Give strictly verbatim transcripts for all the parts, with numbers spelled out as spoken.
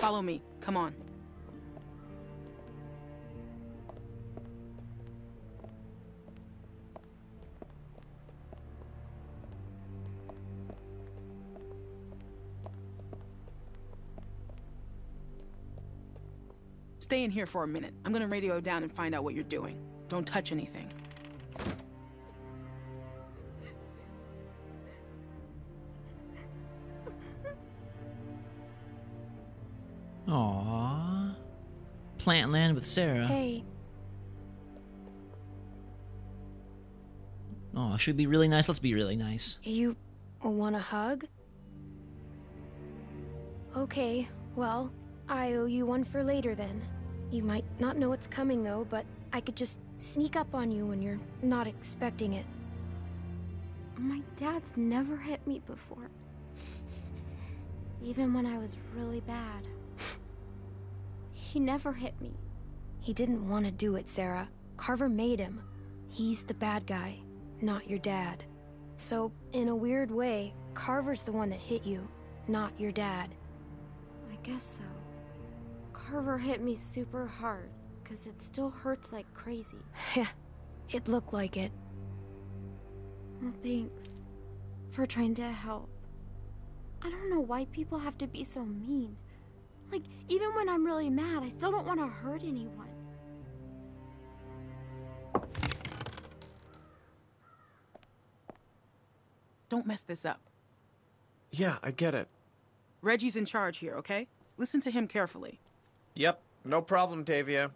Follow me. Come on. Stay in here for a minute. I'm gonna radio down and find out what you're doing. Don't touch anything. Aww. Plantland with Sarah. Hey. Oh, should we be really nice? Let's be really nice. You want a hug? Okay, well, I owe you one for later then. You might not know what's coming though, but I could just sneak up on you when you're not expecting it. My dad's never hit me before. Even when I was really bad. He never hit me. He didn't want to do it, Sarah. Carver made him. He's the bad guy, not your dad. So, in a weird way, Carver's the one that hit you, not your dad. I guess so. Carver hit me super hard, because it still hurts like crazy. Yeah, it looked like it. Well, thanks for trying to help. I don't know why people have to be so mean. Like, even when I'm really mad, I still don't want to hurt anyone. Don't mess this up. Yeah, I get it. Reggie's in charge here, okay? Listen to him carefully. Yep, no problem, Tavia.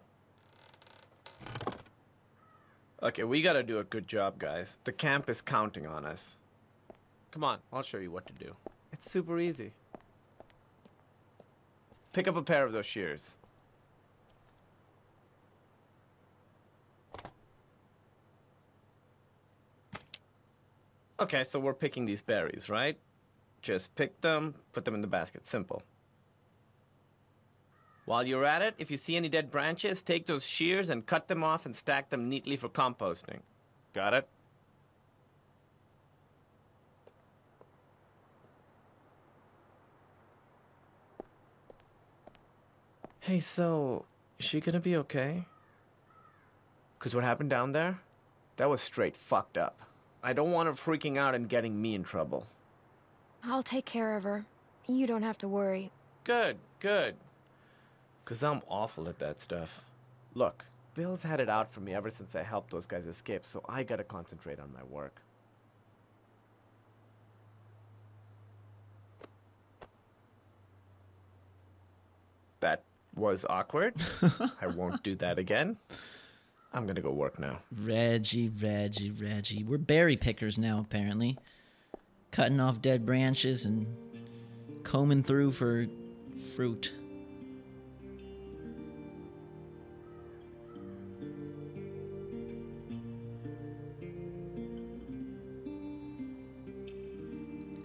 Okay, we gotta do a good job, guys. The camp is counting on us. Come on, I'll show you what to do. It's super easy. Pick up a pair of those shears. Okay, so we're picking these berries, right? Just pick them, put them in the basket. Simple. While you're at it, if you see any dead branches, take those shears and cut them off and stack them neatly for composting. Got it? Hey, so, is she gonna be okay? Because what happened down there? That was straight fucked up. I don't want her freaking out and getting me in trouble. I'll take care of her. You don't have to worry. Good, good. Because I'm awful at that stuff. Look, Bill's had it out for me ever since I helped those guys escape, so I gotta concentrate on my work. That was awkward. I won't do that again. I'm gonna go work now. Reggie, Reggie, Reggie. We're berry pickers now, apparently. Cutting off dead branches and combing through for fruit.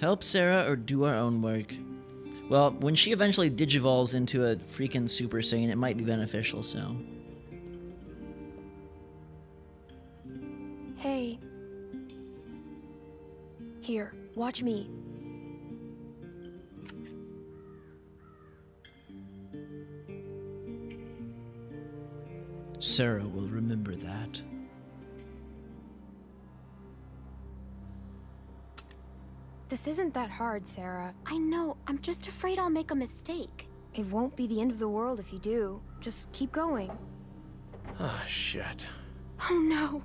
Help Sarah or do our own work. Well, when she eventually digivolves into a freaking Super Saiyan, it might be beneficial, so. Hey. Here, watch me. Sarah will remember that. This isn't that hard, Sarah. I know. I'm just afraid I'll make a mistake. It won't be the end of the world if you do. Just keep going. Oh, shit. Oh, no.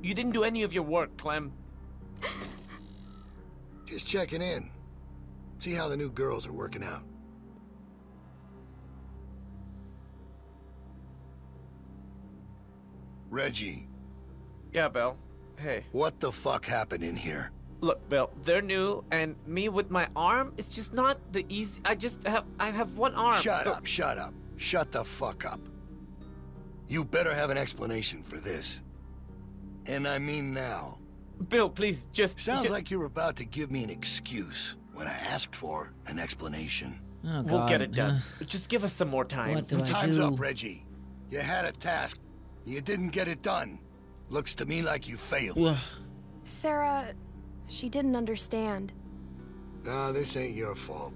You didn't do any of your work, Clem. Just checking in. See how the new girls are working out. Reggie. Yeah, Bill. Hey. What the fuck happened in here? Look, Bill, they're new, and me with my arm, it's just not the easy... I just have... I have one arm. Shut up, shut up. Shut the fuck up. You better have an explanation for this. And I mean now. Bill, please, just... Sounds like you're about to give me an excuse when I asked for an explanation. Oh, God. We'll get it done. Just give us some more time. What do I do? Time's up, Reggie. You had a task. You didn't get it done. Looks to me like you failed. Sarah, She didn't understand. No, this ain't your fault.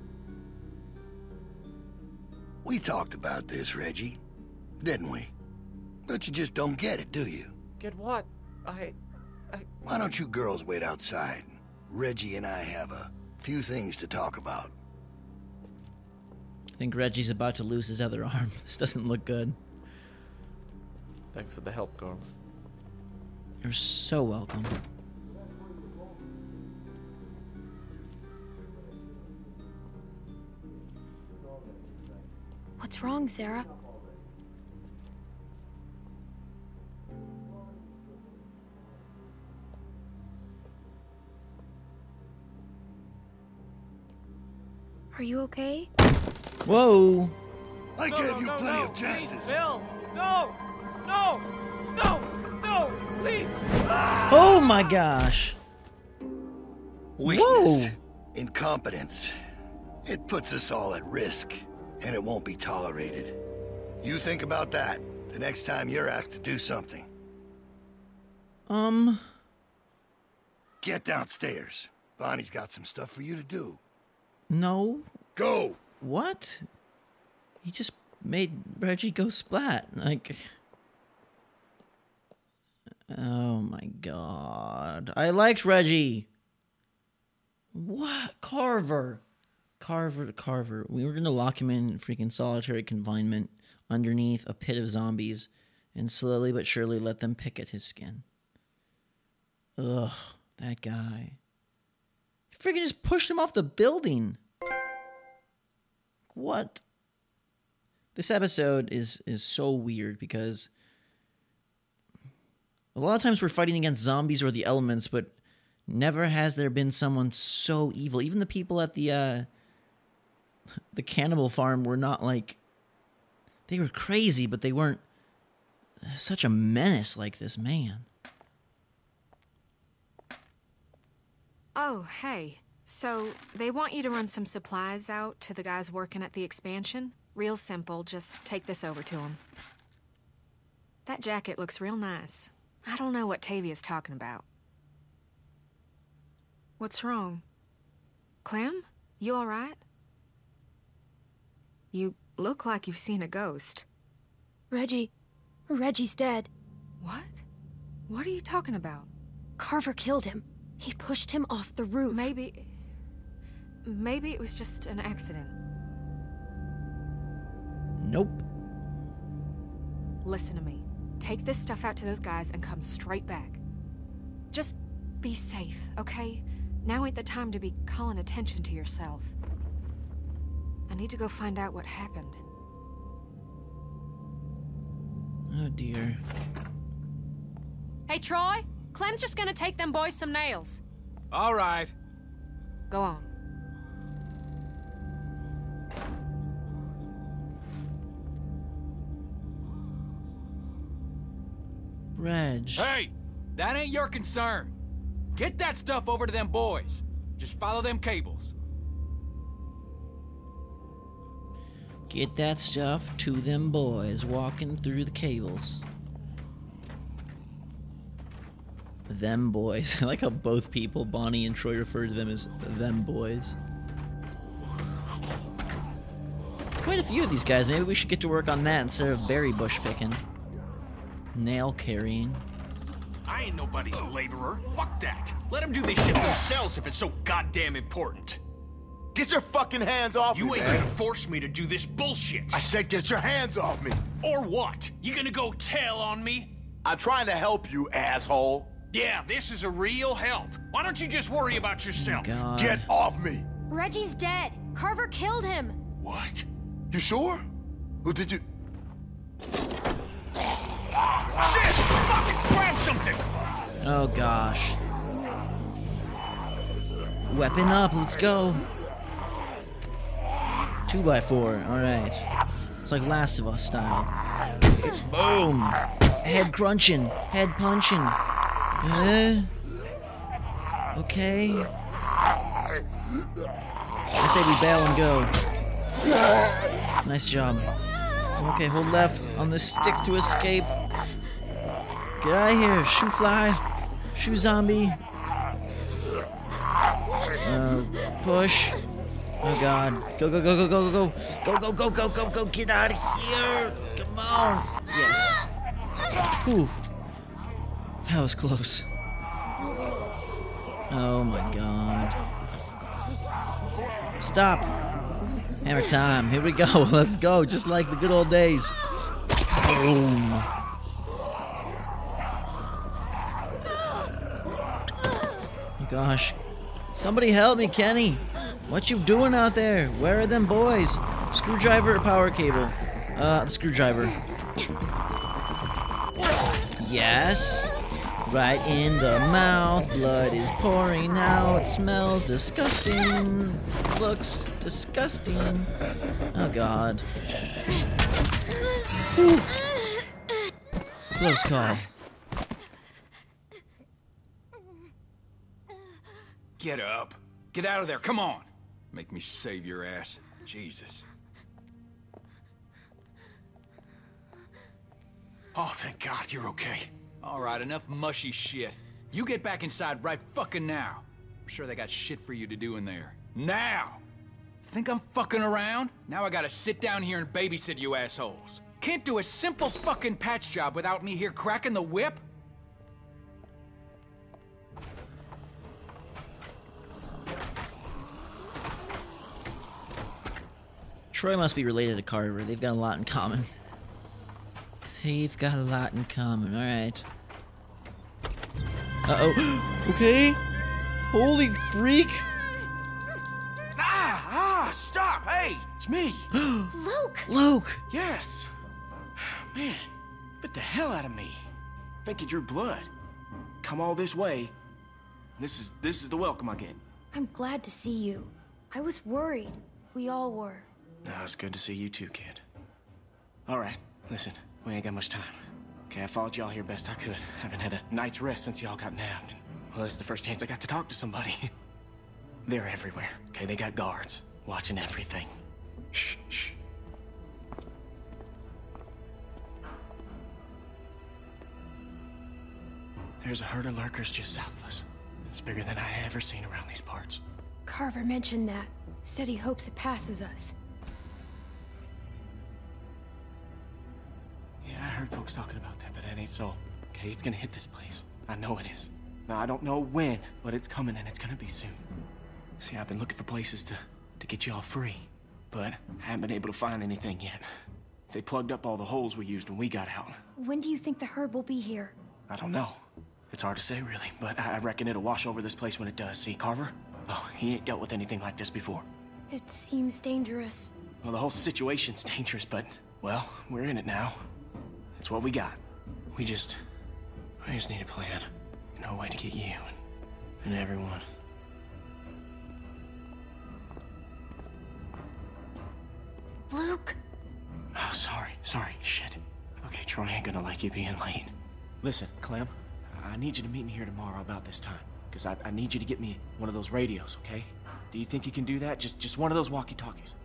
We talked about this, Reggie, didn't we? But you just don't get it, do you? Get what? I... I... Why don't you girls wait outside? Reggie and I have a few things to talk about. I think Reggie's about to lose his other arm. This doesn't look good. Thanks for the help, girls. You're so welcome. What's wrong, Sarah? Are you okay? Whoa! I no, gave no, you no, plenty no, of chances. Please, Bill! No! No! No! No! Please! Ah! Oh my gosh! Weakness. Whoa! Incompetence. It puts us all at risk, and it won't be tolerated. You think about that the next time you're asked to do something. Um. Get downstairs. Bonnie's got some stuff for you to do. No. Go. What? He just made Reggie go splat. Like. Oh my god. I liked Reggie. What? Carver. Carver, Carver. We were gonna lock him in freaking solitary confinement underneath a pit of zombies and slowly but surely let them pick at his skin. Ugh. That guy. Freaking just pushed him off the building. What? This episode is is so weird because a lot of times we're fighting against zombies or the elements, but never has there been someone so evil. Even the people at the uh, the cannibal farm were not like they were crazy, but they weren't such a menace like this man. Oh, hey. So, they want you to run some supplies out to the guys working at the expansion? Real simple, just take this over to them. That jacket looks real nice. I don't know what Tavia's talking about. What's wrong? Clem? You alright? You look like you've seen a ghost. Reggie. Reggie's dead. What? What are you talking about? Carver killed him. He pushed him off the roof. Maybe... Maybe it was just an accident. Nope. Listen to me. Take this stuff out to those guys and come straight back. Just be safe, okay? Now ain't the time to be calling attention to yourself. I need to go find out what happened. Oh dear. Hey, Troy! Clem's just gonna take them boys some nails. All right. Go on. Reg. Hey, that ain't your concern. Get that stuff over to them boys. Just follow them cables. Get that stuff to them boys, walking through the cables. Them boys. I like how both people, Bonnie and Troy, refer to them as them boys. Quite a few of these guys. Maybe we should get to work on that instead of berry bush picking. Nail carrying. I ain't nobody's laborer. Fuck that. Let them do this shit themselves if it's so goddamn important. Get your fucking hands off me, man. You ain't gonna force me to do this bullshit. I said get your hands off me. Or what? You gonna go tail on me? I'm trying to help you, asshole. Yeah, this is a real help. Why don't you just worry about yourself? Oh, get off me! Reggie's dead. Carver killed him. What? You sure? Or did you... Shit! Fucking grab something! Oh, gosh. Weapon up, let's go. Two by four, alright. It's like Last of Us style. Boom! Head crunching, head punching. Uh, okay. I say we bail and go. Nice job. Okay, hold left on this stick to escape. Get out of here, shoe fly, shoe zombie. Push. Oh God. Go, go, go, go, go, go, go. Go, go, go, go, go, go. Get out of here. Come on. Yes. Whew. That was close. Oh my God. Stop. Hammer time. Here we go. Let's go. Just like the good old days. Boom. Oh gosh. Somebody help me, Kenny. What you doing out there? Where are them boys? Screwdriver or power cable? Uh, the screwdriver. Yes. Right in the mouth, blood is pouring out, smells disgusting, looks disgusting. Oh God. Whew. Close call. Get up. Get out of there, come on. Make me save your ass, Jesus. Oh, thank God, you're okay. All right, enough mushy shit. You get back inside right fucking now. I'm sure they got shit for you to do in there. Now! Think I'm fucking around? Now I gotta sit down here and babysit you assholes. Can't do a simple fucking patch job without me here cracking the whip? Troy must be related to Carver. They've got a lot in common. They've got a lot in common. All right. Uh-oh. Okay. Holy freak. Ah, ah, stop. Hey, it's me. Luke. Luke. Yes. Man, bit the hell out of me. Think you drew blood. Come all this way. This is, this is the welcome I get. I'm glad to see you. I was worried. We all were. No, it's good to see you too, kid. All right. Listen. We ain't got much time. Okay, I followed y'all here best I could. I haven't had a night's rest since y'all got nabbed. And, well, that's the first chance I got to talk to somebody. They're everywhere. Okay, they got guards watching everything. Shh, shh. There's a herd of lurkers just south of us. It's bigger than I ever seen around these parts. Carver mentioned that. Said he hopes it passes us. I heard folks talking about that, but that ain't so. Okay, it's gonna hit this place. I know it is. Now, I don't know when, but it's coming and it's gonna be soon. See, I've been looking for places to, to get y'all free, but I haven't been able to find anything yet. They plugged up all the holes we used when we got out. When do you think the herd will be here? I don't know. It's hard to say, really, but I, I reckon it'll wash over this place when it does. See, Carver? Oh, he ain't dealt with anything like this before. It seems dangerous. Well, the whole situation's dangerous, but, well, we're in it now. It's what we got. We just... we just need a plan. And a way to get you and, and everyone. Luke? Oh, sorry. Sorry. Shit. Okay, Troy ain't gonna like you being late. Listen, Clem. I need you to meet me here tomorrow about this time. Because I, I need you to get me one of those radios, okay? Do you think you can do that? Just, just one of those walkie-talkies.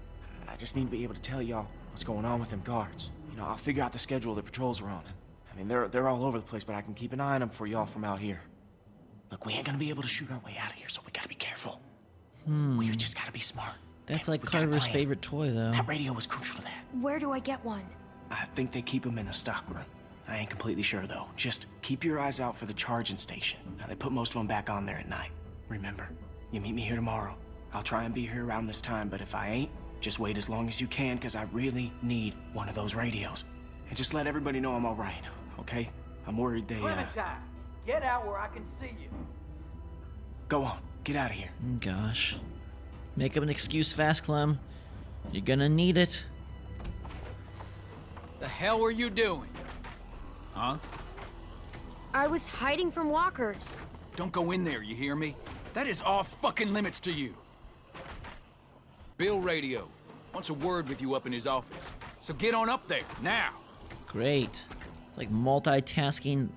I just need to be able to tell y'all what's going on with them guards. You know, I'll figure out the schedule the patrols are on. I mean, they're, they're all over the place, but I can keep an eye on them for y'all from out here. Look, we ain't gonna be able to shoot our way out of here, so we gotta be careful. Hmm. We just gotta be smart. That's like Carver's favorite toy, though. That radio was crucial to that. Where do I get one? I think they keep them in the stock room. I ain't completely sure, though. Just keep your eyes out for the charging station. Now, they put most of them back on there at night. Remember, you meet me here tomorrow. I'll try and be here around this time, but if I ain't, just wait as long as you can, because I really need one of those radios. And just let everybody know I'm all right, okay? I'm worried they, uh... get out where I can see you. Go on. Get out of here. Gosh. Make up an excuse fast, Clem. You're gonna need it. The hell were you doing? Huh? I was hiding from walkers. Don't go in there, you hear me? That is off fucking limits to you. Bill Radio wants a word with you up in his office, so get on up there now. Great, like multitasking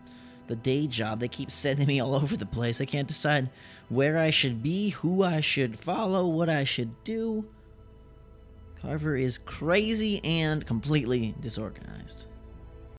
the day job. They keep sending me all over the place. I can't decide where I should be, who I should follow, what I should do. Carver is crazy and completely disorganized.